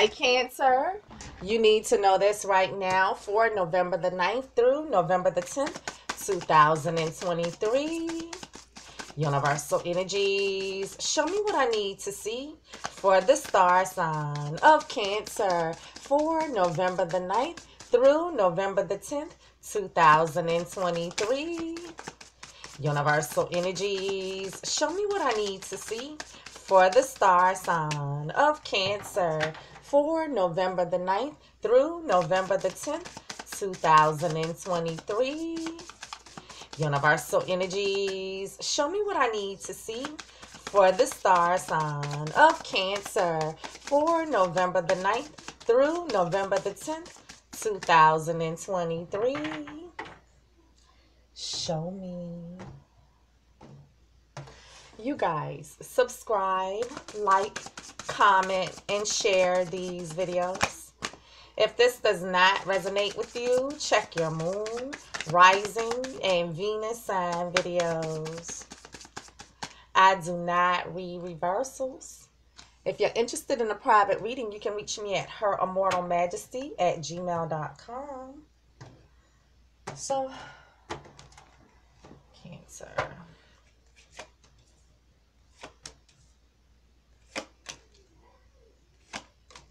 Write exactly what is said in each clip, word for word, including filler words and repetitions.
Hi, Cancer. You need to know this right now for November the ninth through November the tenth, two thousand twenty-three. Universal energies, show me what I need to see for the star sign of Cancer for November the ninth through November the tenth, two thousand twenty-three. Universal energies, show me what I need to see for the star sign of Cancer for November the ninth through November the tenth, two thousand twenty-three. Universal energies, show me what I need to see for the star sign of Cancer for November the ninth through November the tenth, two thousand twenty-three. Show me. You guys, subscribe, like, comment, and share these videos. If this does not resonate with you, check your moon, rising, and Venus sign videos. I do not read reversals. If you're interested in a private reading, you can reach me at her immortal majesty at gmail dot com. So, Cancer.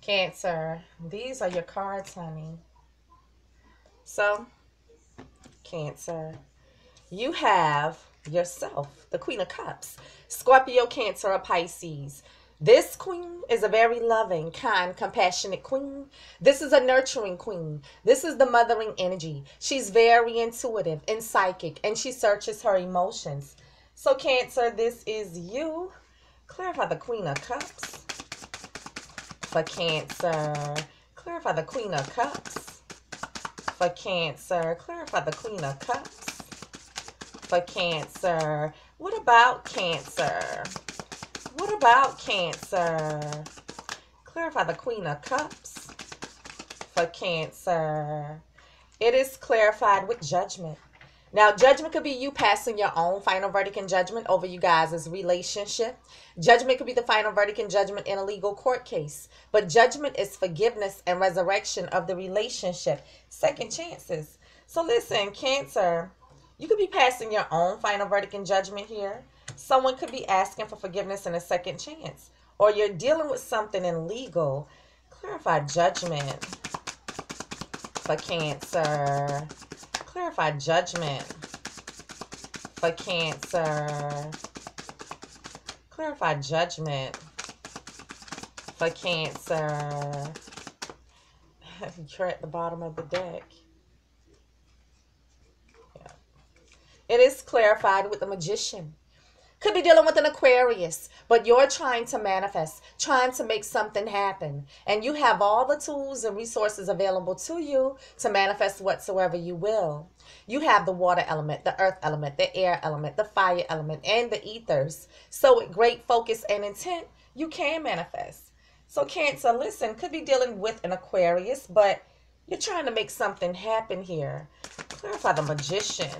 Cancer, these are your cards, honey. So, Cancer, you have yourself, the Queen of Cups, Scorpio, Cancer, or Pisces. This queen is a very loving, kind, compassionate queen. This is a nurturing queen. This is the mothering energy. She's very intuitive and psychic, and she searches her emotions. So, Cancer, this is you. Clarify the Queen of Cups. For Cancer, clarify the Queen of Cups. For Cancer, clarify the Queen of Cups. For Cancer, what about Cancer? What about Cancer? Clarify the Queen of Cups. For Cancer, it is clarified with judgment. Now, judgment could be you passing your own final verdict and judgment over you guys' relationship. Judgment could be the final verdict and judgment in a legal court case. But judgment is forgiveness and resurrection of the relationship. Second chances. So listen, Cancer, you could be passing your own final verdict and judgment here. Someone could be asking for forgiveness and a second chance. Or you're dealing with something in legal. Clarify judgment for Cancer. Clarify judgment for Cancer. Clarify judgment for Cancer. You're at the bottom of the deck. Yeah. It is clarified with the Magician. Could be dealing with an Aquarius, but you're trying to manifest, trying to make something happen. And you have all the tools and resources available to you to manifest whatsoever you will. You have the water element, the earth element, the air element, the fire element, and the ethers. So with great focus and intent, you can manifest. So Cancer, listen, could be dealing with an Aquarius, but you're trying to make something happen here. Clarify the Magician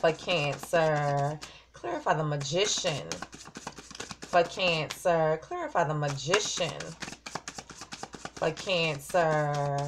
for Cancer. Clarify the Magician for Cancer. Clarify the Magician for Cancer.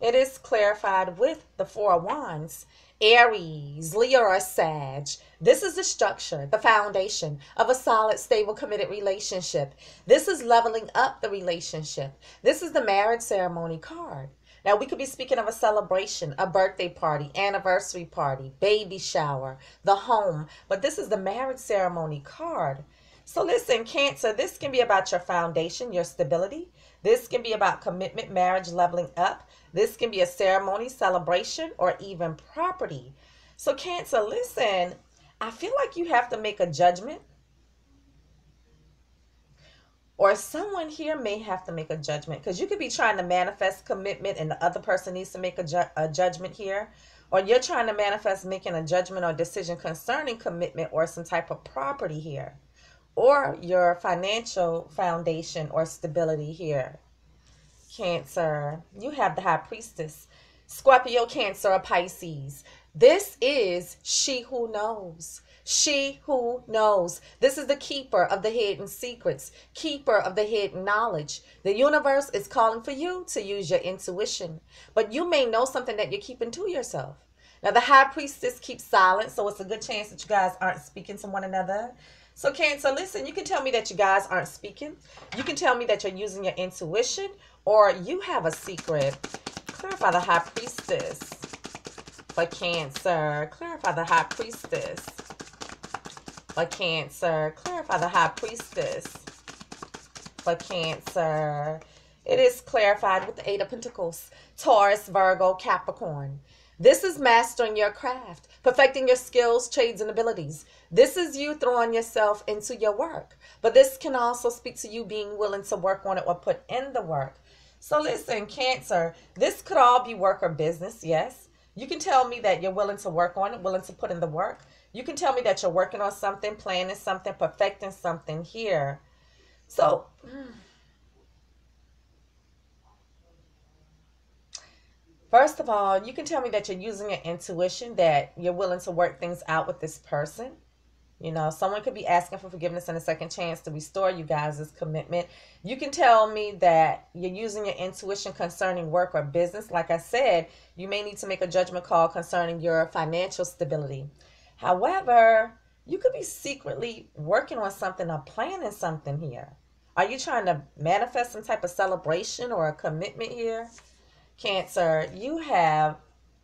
It is clarified with the Four of Wands. Aries, Leo, or Sag. This is the structure, the foundation of a solid, stable, committed relationship. This is leveling up the relationship. This is the marriage ceremony card. Now, we could be speaking of a celebration, a birthday party, anniversary party, baby shower, the home. But this is the marriage ceremony card. So listen, Cancer, this can be about your foundation, your stability. This can be about commitment, marriage, leveling up. This can be a ceremony, celebration, or even property. So Cancer, listen, I feel like you have to make a judgment. Or someone here may have to make a judgment, because you could be trying to manifest commitment and the other person needs to make a, ju a judgment here. Or you're trying to manifest making a judgment or decision concerning commitment or some type of property here. Or your financial foundation or stability here. Cancer, you have the High Priestess. Scorpio, Cancer, or Pisces. This is she who knows. She who knows. This is the keeper of the hidden secrets, keeper of the hidden knowledge. The universe is calling for you to use your intuition, but you may know something that you're keeping to yourself. Now, the high priestess keeps silent, so it's a good chance that you guys aren't speaking to one another. So, Cancer, listen, you can tell me that you guys aren't speaking. You can tell me that you're using your intuition, or you have a secret. Clarify the high priestess for Cancer. Clarify the high priestess for Cancer. Clarify the high priestess for Cancer. It is clarified with the Eight of Pentacles, Taurus, Virgo, Capricorn. This is mastering your craft, perfecting your skills, trades, and abilities. This is you throwing yourself into your work. But this can also speak to you being willing to work on it or put in the work. So listen, Cancer, this could all be work or business, yes. You can tell me that you're willing to work on it, willing to put in the work. You can tell me that you're working on something, planning something, perfecting something here. So... first of all, you can tell me that you're using your intuition, that you're willing to work things out with this person. You know, someone could be asking for forgiveness and a second chance to restore you guys' commitment. You can tell me that you're using your intuition concerning work or business. Like I said, you may need to make a judgment call concerning your financial stability. However, you could be secretly working on something or planning something here. Are you trying to manifest some type of celebration or a commitment here? Cancer, you have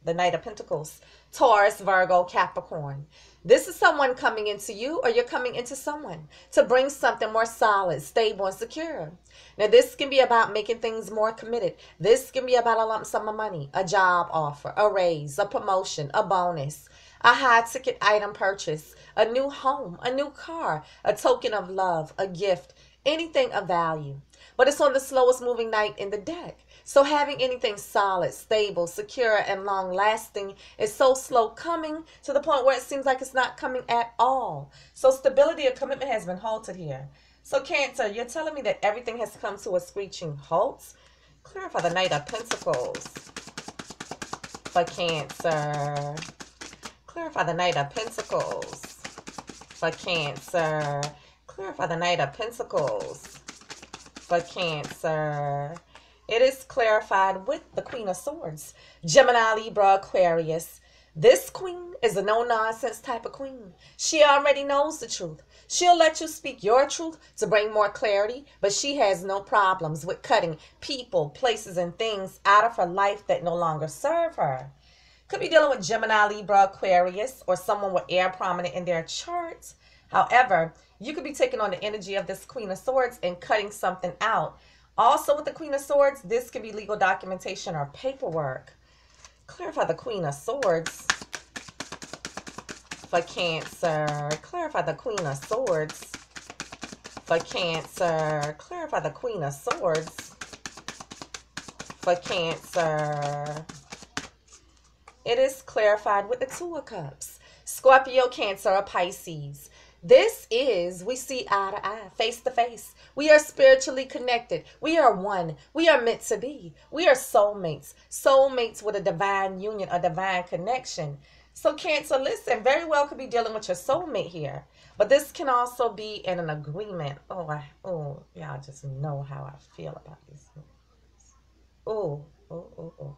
the Knight of Pentacles, Taurus, Virgo, Capricorn. This is someone coming into you, or you're coming into someone to bring something more solid, stable, and secure. Now, this can be about making things more committed. This can be about a lump sum of money, a job offer, a raise, a promotion, a bonus, a high-ticket item purchase, a new home, a new car, a token of love, a gift, anything of value. But it's on the slowest moving night in the deck. So having anything solid, stable, secure, and long-lasting is so slow coming to the point where it seems like it's not coming at all. So stability or commitment has been halted here. So Cancer, you're telling me that everything has come to a screeching halt. Clarify the Knight of Pentacles for Cancer. Clarify the Knight of Pentacles for Cancer. Clarify the Knight of Pentacles for Cancer. It is clarified with the Queen of Swords, Gemini, Libra, Aquarius. This queen is a no-nonsense type of queen. She already knows the truth. She'll let you speak your truth to bring more clarity, but she has no problems with cutting people, places, and things out of her life that no longer serve her. Could be dealing with Gemini, Libra, Aquarius, or someone with air prominent in their chart. However, you could be taking on the energy of this Queen of Swords and cutting something out. Also with the Queen of Swords, this could be legal documentation or paperwork. Clarify the Queen of Swords for Cancer. Clarify the Queen of Swords for Cancer. Clarify the Queen of Swords for Cancer. It is clarified with the Two of Cups, Scorpio, Cancer, or Pisces. This is, we see eye to eye, face to face. We are spiritually connected. We are one. We are meant to be. We are soulmates. Soulmates with a divine union, a divine connection. So Cancer, listen, very well could be dealing with your soulmate here. But this can also be in an agreement. Oh, I, oh, y'all just know how I feel about this. Oh, oh, oh, oh.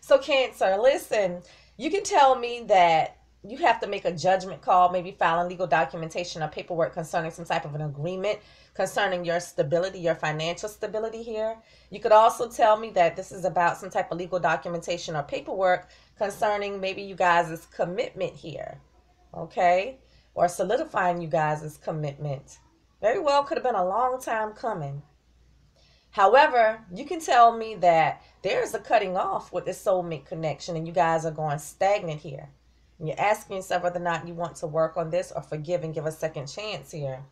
So Cancer, listen, you can tell me that you have to make a judgment call, maybe filing legal documentation or paperwork concerning some type of an agreement concerning your stability, your financial stability here. You could also tell me that this is about some type of legal documentation or paperwork concerning maybe you guys' commitment here, okay? Or solidifying you guys' commitment. Very well could have been a long time coming. However, you can tell me that there's a cutting off with this soulmate connection and you guys are going stagnant here. You're asking yourself whether or not you want to work on this or forgive and give a second chance here.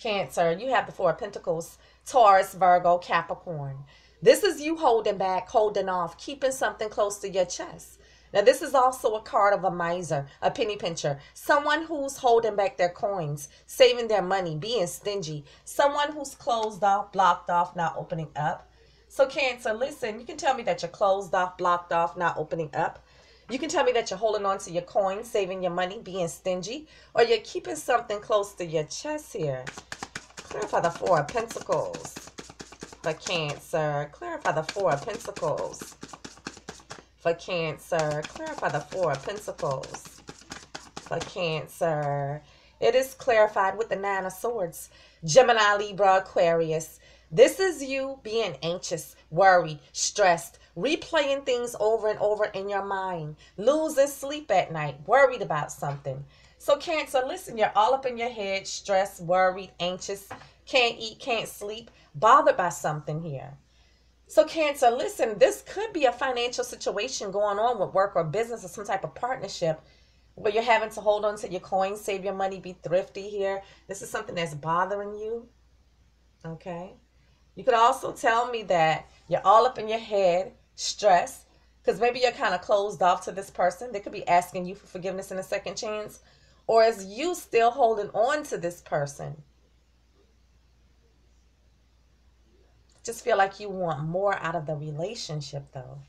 Cancer, you have the Four of Pentacles, Taurus, Virgo, Capricorn. This is you holding back, holding off, keeping something close to your chest. Now, this is also a card of a miser, a penny pincher, someone who's holding back their coins, saving their money, being stingy, someone who's closed off, blocked off, not opening up. So, Cancer, listen, you can tell me that you're closed off, blocked off, not opening up. You can tell me that you're holding on to your coins, saving your money, being stingy, or you're keeping something close to your chest here. Clarify the Four of Pentacles for Cancer. Clarify the Four of Pentacles for Cancer. Clarify the Four of Pentacles for Cancer. It is clarified with the Nine of Swords. Gemini, Libra, Aquarius. This is you being anxious, worried, stressed, replaying things over and over in your mind, losing sleep at night, worried about something. So Cancer, listen, you're all up in your head, stressed, worried, anxious, can't eat, can't sleep, bothered by something here. So Cancer, listen, this could be a financial situation going on with work or business or some type of partnership, but you're having to hold on to your coins, save your money, be thrifty here. This is something that's bothering you, okay? You could also tell me that you're all up in your head, stressed, because maybe you're kind of closed off to this person. They could be asking you for forgiveness and a second chance, or is you still holding on to this person? Just feel like you want more out of the relationship, though.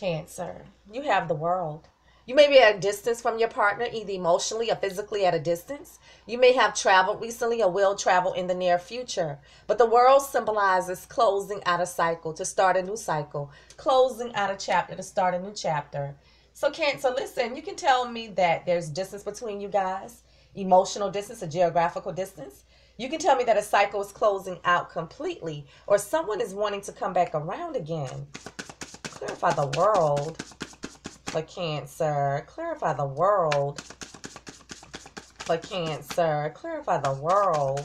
Cancer, you have the World. You may be at a distance from your partner, either emotionally or physically at a distance. You may have traveled recently or will travel in the near future. But the World symbolizes closing out a cycle to start a new cycle. Closing out a chapter to start a new chapter. So, Cancer, listen, you can tell me that there's distance between you guys. Emotional distance or geographical distance. You can tell me that a cycle is closing out completely. Or someone is wanting to come back around again. Clarify the World. For Cancer, clarify the World. For Cancer, clarify the World.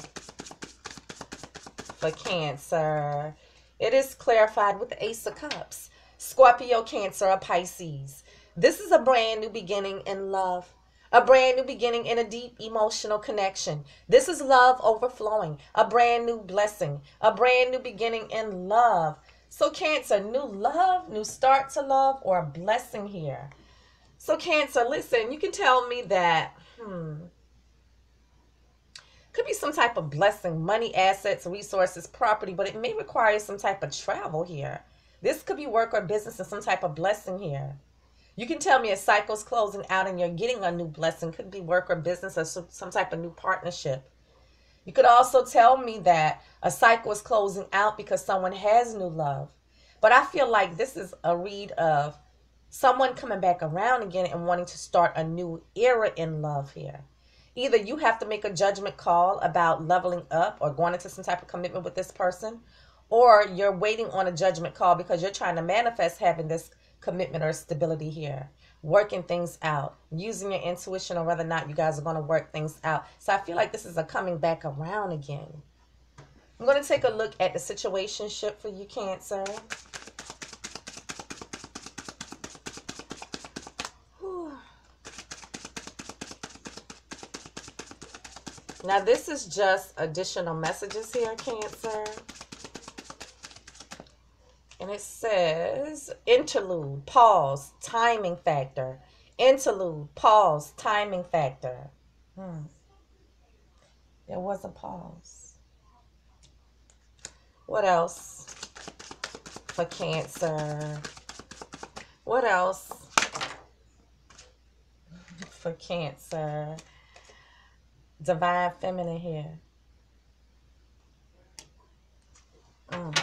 For Cancer, it is clarified with the Ace of Cups. Scorpio, Cancer, or Pisces. This is a brand new beginning in love. A brand new beginning in a deep emotional connection. This is love overflowing. A brand new blessing. A brand new beginning in love. So Cancer, new love, new start to love, or a blessing here. So Cancer, listen, you can tell me that, hmm, could be some type of blessing, money, assets, resources, property, but it may require some type of travel here. This could be work or business and some type of blessing here. You can tell me a cycle's closing out and you're getting a new blessing. Could be work or business or some type of new partnership. You could also tell me that a cycle is closing out because someone has new love. But I feel like this is a read of someone coming back around again and wanting to start a new era in love here. Either you have to make a judgment call about leveling up or going into some type of commitment with this person, or you're waiting on a judgment call because you're trying to manifest having this commitment or stability here. Working things out, using your intuition, or whether or not you guys are going to work things out. So I feel like this is a coming back around again. I'm going to take a look at the situationship for you, Cancer. Whew. Now this is just additional messages here, Cancer. And it says, interlude, pause, timing factor. Interlude, pause, timing factor. Hmm. There was a pause. What else for Cancer? What else for Cancer? Divine Feminine here. Mm.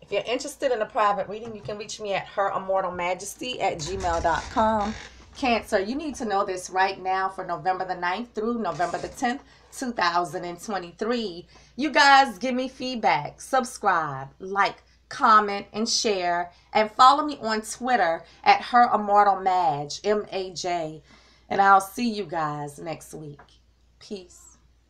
If you're interested in a private reading, you can reach me at her immortal majesty at gmail dot com. Cancer, you need to know this right now for November the ninth through November the tenth, two thousand twenty-three. You guys give me feedback, subscribe, like, comment, and share, and follow me on Twitter at her immortal maj, M A J. And I'll see you guys next week. Peace.